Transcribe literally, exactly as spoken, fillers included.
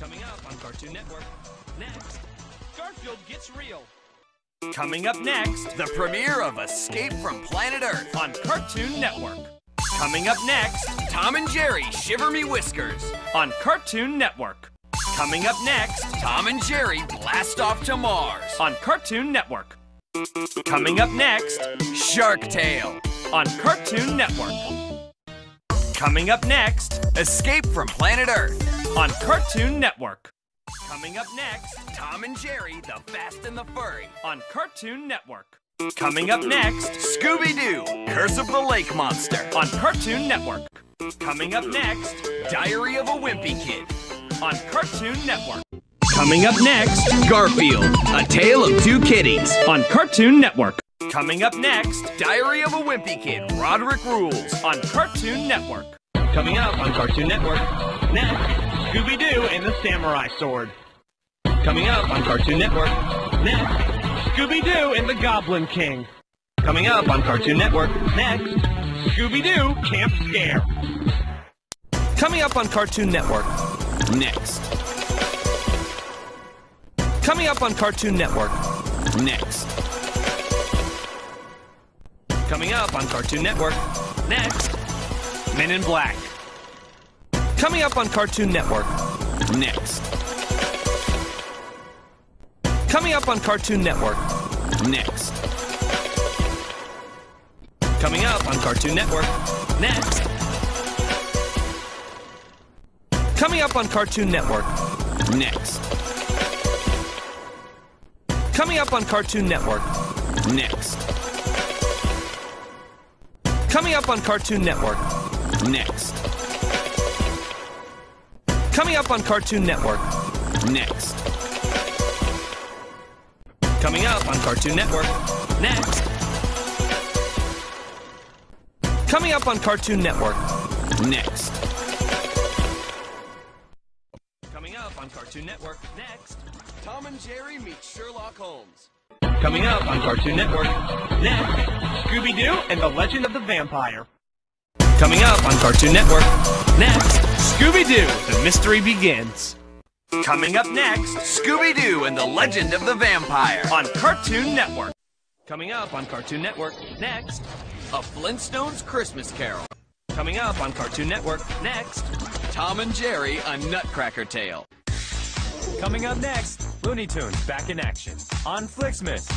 Coming up on Cartoon Network. Next, Garfield Gets Real. Coming up next, the premiere of Escape from Planet Earth on Cartoon Network. Coming up next, Tom and Jerry Shiver Me Whiskers on Cartoon Network. Coming up next, Tom and Jerry Blast Off to Mars on Cartoon Network. Coming up next, Shark Tale on Cartoon Network. Coming up next, Escape from Planet Earth on Cartoon Network. Coming up next, Tom and Jerry, the Fast and the Furry on Cartoon Network. Coming up next, Scooby-Doo, Curse of the Lake Monster on Cartoon Network. Coming up next, Diary of a Wimpy Kid on Cartoon Network. Coming up next, Garfield, A Tale of Two Kitties on Cartoon Network. Coming up next, Diary of a Wimpy Kid, Rodrick Rules on Cartoon Network. Coming up on Cartoon Network, next, Scooby-Doo and the Samurai Sword. Coming up on Cartoon Network. Next, Scooby-Doo and the Goblin King. Coming up on Cartoon Network. Next, Scooby-Doo Camp Scare. Coming up on Cartoon Network. Next. Coming up on Cartoon Network. Next. Coming up on Cartoon Network. Next, Men in Black. Coming up on Cartoon Network. Next. Coming up on Cartoon Network. Next. Coming up on Cartoon Network. Next. Coming up on Cartoon Network. Next. Coming up on Cartoon Network. Next. Coming up on Cartoon Network. Next. Coming up on Cartoon Network. Next. Coming up on Cartoon Network. Next. Coming up on Cartoon Network. Next. Coming up on Cartoon Network. Next. Tom and Jerry Meet Sherlock Holmes. Coming up on Cartoon Network. Next. Scooby-Doo and the Legend of the Vampire. Coming up on Cartoon Network. Next, Scooby-Doo, The Mystery Begins. Coming up next, Scooby-Doo and the Legend of the Vampire on Cartoon Network. Coming up on Cartoon Network. Next, A Flintstones Christmas Carol. Coming up on Cartoon Network. Next, Tom and Jerry, A Nutcracker Tale. Coming up next, Looney Tunes Back in Action on Flixmas.